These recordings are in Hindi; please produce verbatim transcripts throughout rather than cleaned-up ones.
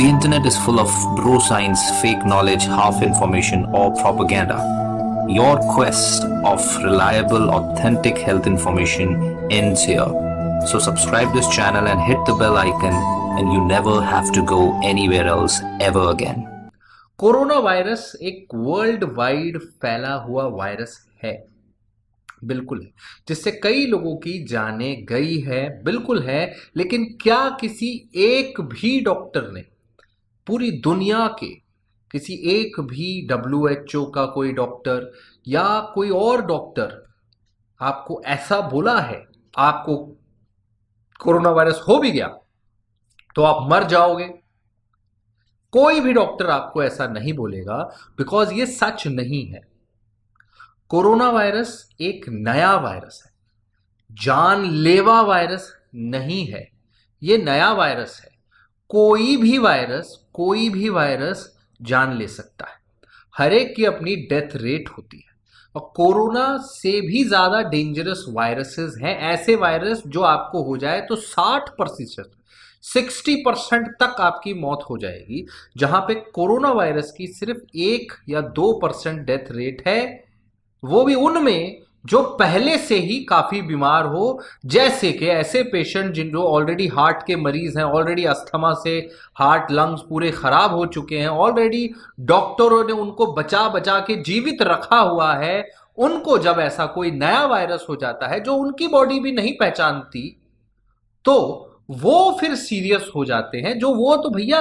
The internet is full of bro science, fake knowledge, half information or propaganda. Your quest of reliable, authentic health information ends here. So subscribe this channel and hit the bell icon and you never have to go anywhere else ever again. Corona virus एक वर्ल्ड वाइड फैला हुआ वायरस है, बिल्कुल है, जिससे कई लोगों की जाने गई है, बिल्कुल है, लेकिन क्या किसी एक भी डॉक्टर ने पूरी दुनिया के किसी एक भी डब्ल्यू एच ओ का कोई डॉक्टर या कोई और डॉक्टर आपको ऐसा बोला है आपको कोरोना वायरस हो भी गया तो आप मर जाओगे? कोई भी डॉक्टर आपको ऐसा नहीं बोलेगा, बिकॉज ये सच नहीं है। कोरोना वायरस एक नया वायरस है, जानलेवा वायरस नहीं है, ये नया वायरस है। कोई भी वायरस कोई भी वायरस जान ले सकता है। हर एक की अपनी डेथ रेट होती है और कोरोना से भी ज्यादा डेंजरस वायरसेस हैं, ऐसे वायरस जो आपको हो जाए तो साठ प्रतिशत साठ परसेंट तक आपकी मौत हो जाएगी, जहां पे कोरोना वायरस की सिर्फ एक या दो परसेंट डेथ रेट है, वो भी उनमें जो पहले से ही काफी बीमार हो, जैसे कि ऐसे पेशेंट जिन जो ऑलरेडी हार्ट के मरीज हैं, ऑलरेडी अस्थमा से हार्ट लंग्स पूरे खराब हो चुके हैं, ऑलरेडी डॉक्टरों ने उनको बचा बचा के जीवित रखा हुआ है, उनको जब ऐसा कोई नया वायरस हो जाता है जो उनकी बॉडी भी नहीं पहचानती तो वो फिर सीरियस हो जाते हैं। जो वो तो भैया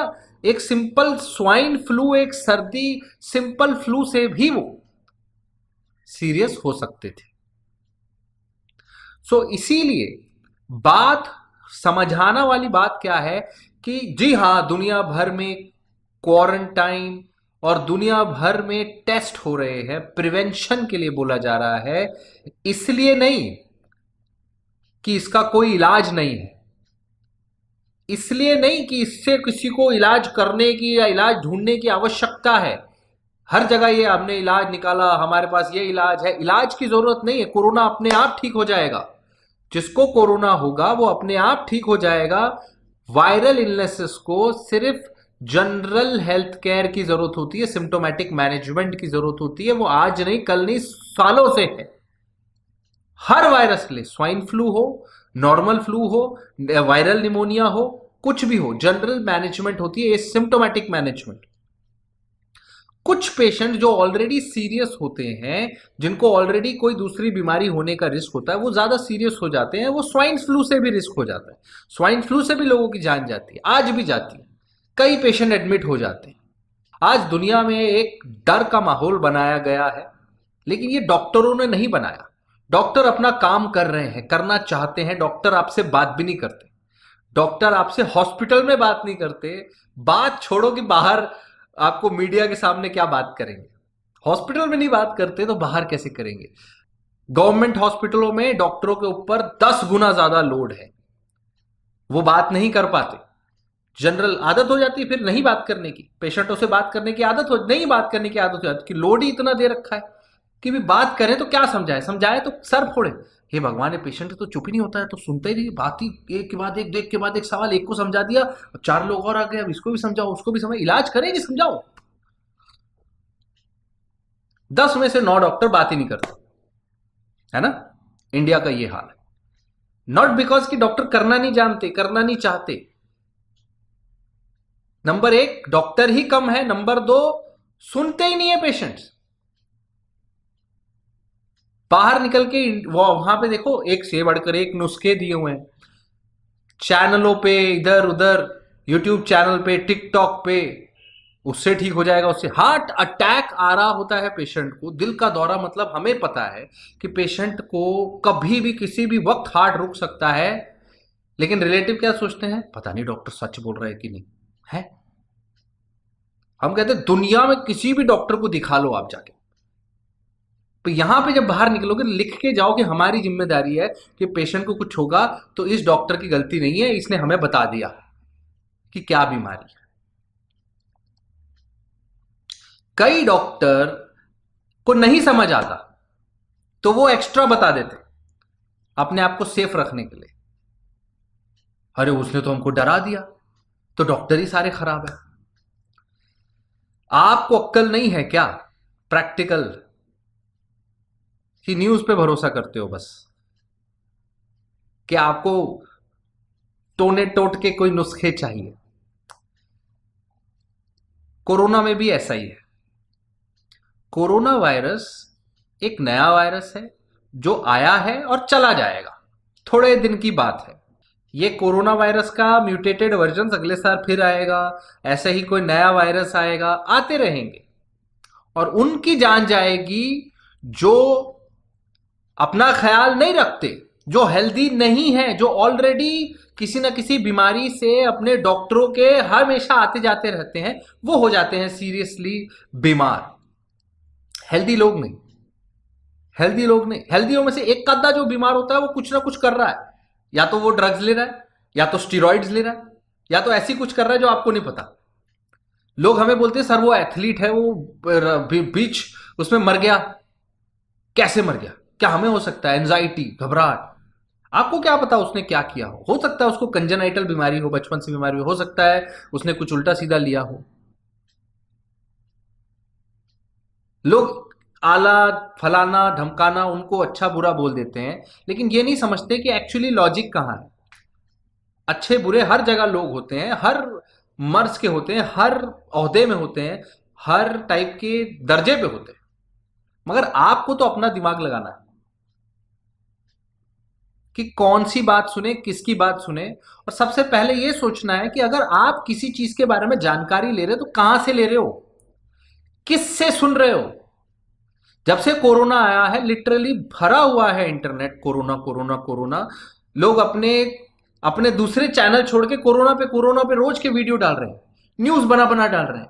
एक सिंपल स्वाइन फ्लू, एक सर्दी, सिंपल फ्लू से भी वो सीरियस हो सकते थे। सो so, इसीलिए बात समझाना वाली बात क्या है कि जी हाँ, दुनिया भर में क्वारंटाइन और दुनिया भर में टेस्ट हो रहे हैं, प्रिवेंशन के लिए बोला जा रहा है, इसलिए नहीं कि इसका कोई इलाज नहीं है, इसलिए नहीं कि इससे किसी को इलाज करने की या इलाज ढूंढने की आवश्यकता है। हर जगह ये हमने इलाज निकाला, हमारे पास ये इलाज है, इलाज की जरूरत नहीं है। कोरोना अपने आप ठीक हो जाएगा, जिसको कोरोना होगा वो अपने आप ठीक हो जाएगा। वायरल इलनेसेस को सिर्फ जनरल हेल्थ केयर की जरूरत होती है, सिम्टोमेटिक मैनेजमेंट की जरूरत होती है, वो आज नहीं, कल नहीं, सालों से है। हर वायरस ले, स्वाइन फ्लू हो, नॉर्मल फ्लू हो, वायरल निमोनिया हो, कुछ भी हो, जनरल मैनेजमेंट होती है, सिम्टोमेटिक मैनेजमेंट। कुछ पेशेंट जो ऑलरेडी सीरियस होते हैं, जिनको ऑलरेडी कोई दूसरी बीमारी होने का रिस्क होता है, वो ज्यादा सीरियस हो जाते हैं, वो स्वाइन फ्लू से भी रिस्क हो जाता है, स्वाइन फ्लू से भी लोगों की जान जाती है, आज भी जाती है, कई पेशेंट एडमिट हो जाते हैं। आज दुनिया में एक डर का माहौल बनाया गया है, लेकिन ये डॉक्टरों ने नहीं बनाया। डॉक्टर अपना काम कर रहे हैं, करना चाहते हैं, डॉक्टर आपसे बात भी नहीं करते, डॉक्टर आपसे हॉस्पिटल में बात नहीं करते, बात छोड़ो कि बाहर आपको मीडिया के सामने क्या बात करेंगे। हॉस्पिटल में नहीं बात करते तो बाहर कैसे करेंगे? गवर्नमेंट हॉस्पिटलों में डॉक्टरों के ऊपर दस गुना ज्यादा लोड है, वो बात नहीं कर पाते, जनरल आदत हो जाती है फिर नहीं बात करने की, पेशेंटों से बात करने की आदत हो नहीं बात करने की आदत हो जाती है, लोड ही इतना दे रखा है कि भी बात करें तो क्या समझाए, समझाए तो सर फोड़े। हे भगवान, ये पेशेंट तो चुप ही नहीं होता है, तो सुनते ही नहीं, बात ही एक के बाद एक, एक के बाद एक सवाल, एक को समझा दिया और चार लोग और आ गए, अब इसको भी समझाओ, उसको भी समझाओ, इलाज करेंगे, समझाओ। दस में से नौ डॉक्टर बात ही नहीं करते, है ना? इंडिया का ये हाल है। नॉट बिकॉज कि डॉक्टर करना नहीं जानते, करना नहीं चाहते। नंबर एक, डॉक्टर ही कम है। नंबर दो, सुनते ही नहीं है पेशेंट्स। बाहर निकल के वहां पे देखो, एक से बढ़कर एक नुस्खे दिए हुए हैं, चैनलों पे, इधर उधर, यूट्यूब चैनल पे, टिकटॉक पे, उससे ठीक हो जाएगा, उससे। हार्ट अटैक आ रहा होता है पेशेंट को, दिल का दौरा, मतलब हमें पता है कि पेशेंट को कभी भी किसी भी वक्त हार्ट रुक सकता है, लेकिन रिलेटिव क्या सोचते हैं, पता नहीं डॉक्टर सच बोल रहा है कि नहीं है। हम कहते हैं दुनिया में किसी भी डॉक्टर को दिखा लो आप जाके, तो यहां पे जब बाहर निकलोगे लिख के जाओगे हमारी जिम्मेदारी है कि पेशेंट को कुछ होगा तो इस डॉक्टर की गलती नहीं है, इसने हमें बता दिया कि क्या बीमारी है। कई डॉक्टर को नहीं समझ आता तो वो एक्स्ट्रा बता देते अपने आप को सेफ रखने के लिए। अरे उसने तो हमको डरा दिया, तो डॉक्टर ही सारे खराब है। आपको अक्कल नहीं है क्या? प्रैक्टिकल की न्यूज पे भरोसा करते हो बस, कि आपको टोने टोट के कोई नुस्खे चाहिए। कोरोना में भी ऐसा ही है। कोरोना वायरस एक नया वायरस है जो आया है और चला जाएगा, थोड़े दिन की बात है। ये कोरोना वायरस का म्यूटेटेड वर्जन अगले साल फिर आएगा, ऐसे ही कोई नया वायरस आएगा, आते रहेंगे और उनकी जान जाएगी जो अपना ख्याल नहीं रखते, जो हेल्दी नहीं है, जो ऑलरेडी किसी ना किसी बीमारी से अपने डॉक्टरों के हमेशा आते जाते रहते हैं, वो हो जाते हैं सीरियसली बीमार। हेल्दी लोग नहीं, हेल्दी लोग नहीं। हेल्दीयों में से एक आधा जो बीमार होता है वो कुछ ना कुछ कर रहा है, या तो वो ड्रग्स ले रहा है, या तो स्टीरॉइड्स ले रहा है, या तो ऐसी कुछ कर रहा है जो आपको नहीं पता। लोग हमें बोलते हैं सर वो एथलीट है, वो बीच उसमें मर गया। कैसे मर गया? क्या हमें हो सकता है? एंजाइटी, घबराहट। आपको क्या पता उसने क्या किया हो? हो सकता है उसको कंजेनाइटल बीमारी हो, बचपन से बीमारी हो, हो सकता है उसने कुछ उल्टा सीधा लिया हो। लोग आला फलाना ढमकाना उनको अच्छा बुरा बोल देते हैं, लेकिन ये नहीं समझते कि एक्चुअली लॉजिक कहाँ है। अच्छे बुरे हर जगह लोग होते हैं, हर मर्ज के होते हैं, हर ओहदे में होते हैं, हर टाइप के दर्जे पे होते हैं, मगर आपको तो अपना दिमाग लगाना है कि कौन सी बात सुने, किसकी बात सुने। और सबसे पहले ये सोचना है कि अगर आप किसी चीज के बारे में जानकारी ले रहे हो तो कहां से ले रहे हो, किससे सुन रहे हो। जब से कोरोना आया है लिटरली भरा हुआ है इंटरनेट कोरोना कोरोना कोरोना। लोग अपने अपने दूसरे चैनल छोड़ के कोरोना पे कोरोना पे रोज के वीडियो डाल रहे हैं, न्यूज बना बना डाल रहे हैं,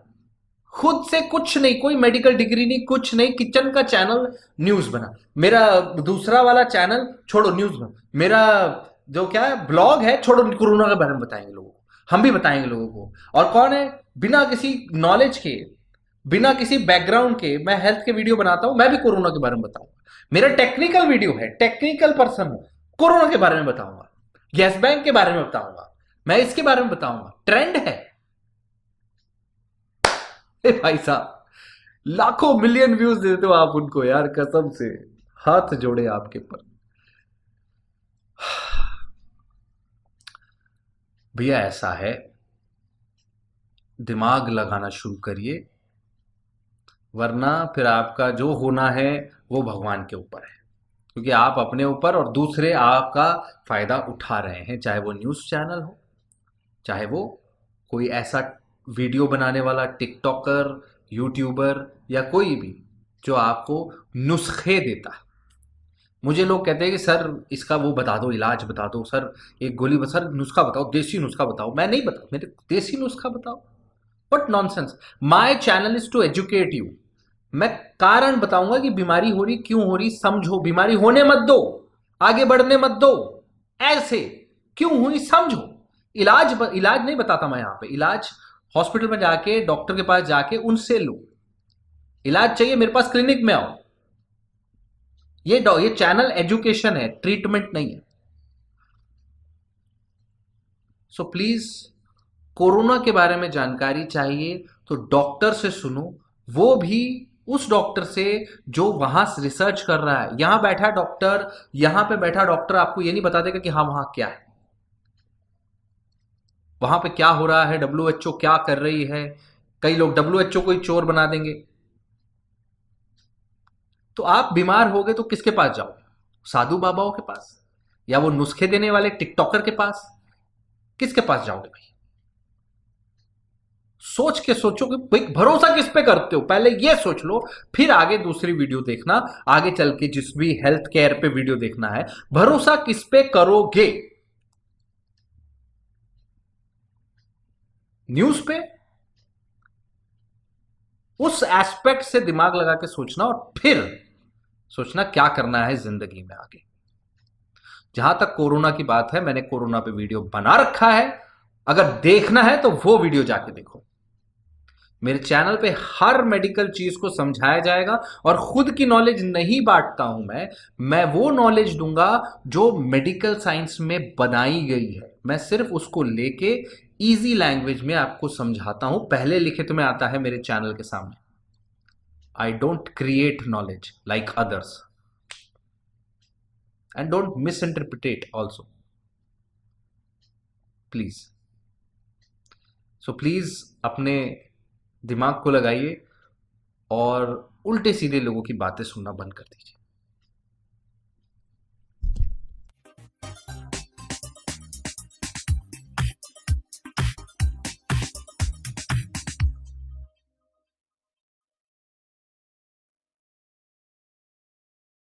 खुद से कुछ नहीं, कोई मेडिकल डिग्री नहीं, कुछ नहीं। किचन का चैनल न्यूज बना, मेरा दूसरा वाला चैनल छोड़ो न्यूज बना, मेरा जो क्या है ब्लॉग है छोड़ो, कोरोना के बारे में बताएंगे लोगों को, हम भी बताएंगे लोगों को। और कौन है बिना किसी नॉलेज के, बिना किसी बैकग्राउंड के, मैं हेल्थ के वीडियो बनाता हूं, मैं भी कोरोना के बारे में बताऊंगा। मेरा टेक्निकल वीडियो है, टेक्निकल पर्सन हूं, कोरोना के बारे में बताऊंगा, यस बैंक के बारे में बताऊंगा, मैं इसके बारे में बताऊंगा। ट्रेंड है। ए भाई साहब, लाखों मिलियन व्यूज देते हो आप उनको यार, कसम से हाथ जोड़े आपके पर। भैया ऐसा है, दिमाग लगाना शुरू करिए, वरना फिर आपका जो होना है वो भगवान के ऊपर है, क्योंकि आप अपने ऊपर और दूसरे आपका फायदा उठा रहे हैं, चाहे वो न्यूज़ चैनल हो, चाहे वो कोई ऐसा वीडियो बनाने वाला टिकटॉकर, यूट्यूबर या कोई भी जो आपको नुस्खे देता है। मुझे लोग कहते हैं कि सर इसका वो बता दो, इलाज बता दो, सर एक गोली बता, सर नुस्खा बताओ, देसी नुस्खा बताओ। मैं नहीं बताऊँ, मेरे देसी नुस्खा बताओ। What nonsense! My channel is to educate you. मैं कारण बताऊंगा कि बीमारी हो रही क्यों हो रही, समझो। बीमारी होने मत दो, आगे बढ़ने मत दो, ऐसे क्यों हुई समझो। इलाज ब, इलाज नहीं बताता मैं यहां पे। इलाज हॉस्पिटल में जाके, डॉक्टर के पास जाके उनसे लो। इलाज चाहिए मेरे पास, क्लिनिक में आओ। ये ये चैनल एजुकेशन है, ट्रीटमेंट नहीं है। सो प्लीज, कोरोना के बारे में जानकारी चाहिए तो डॉक्टर से सुनो, वो भी उस डॉक्टर से जो वहां से रिसर्च कर रहा है। यहां बैठा डॉक्टर, यहां पे बैठा डॉक्टर आपको ये नहीं बता देगा कि हाँ वहां क्या है, वहां पे क्या हो रहा है, डब्ल्यू एच ओ क्या कर रही है। कई लोग डब्ल्यू एच ओ को ही चोर बना देंगे। तो आप बीमार हो गए तो किसके पास जाओगे? साधु बाबाओं के पास या वो नुस्खे देने वाले टिकटॉकर के पास? किसके पास जाओगे भाई? सोच के सोचो कि भरोसा किस पे करते हो। पहले ये सोच लो, फिर आगे दूसरी वीडियो देखना, आगे चल के जिस भी हेल्थ केयर पे वीडियो देखना है। भरोसा किस पे करोगे? न्यूज़ पे? उस एस्पेक्ट से दिमाग लगा के सोचना और फिर सोचना क्या करना है जिंदगी में आगे। जहां तक कोरोना की बात है, मैंने कोरोना पे वीडियो बना रखा है, अगर देखना है तो वो वीडियो जाके देखो। मेरे चैनल पे हर मेडिकल चीज को समझाया जाएगा और खुद की नॉलेज नहीं बांटता हूं मैं मैं वो नॉलेज दूंगा जो मेडिकल साइंस में बनाई गई है। मैं सिर्फ उसको लेके इजी लैंग्वेज में आपको समझाता हूं। पहले लिखित में आता है मेरे चैनल के सामने, I don't create knowledge like others and don't misinterpret also please. So please अपने दिमाग को लगाइए और उल्टे सीधे लोगों की बातें सुनना बंद कर दीजिए।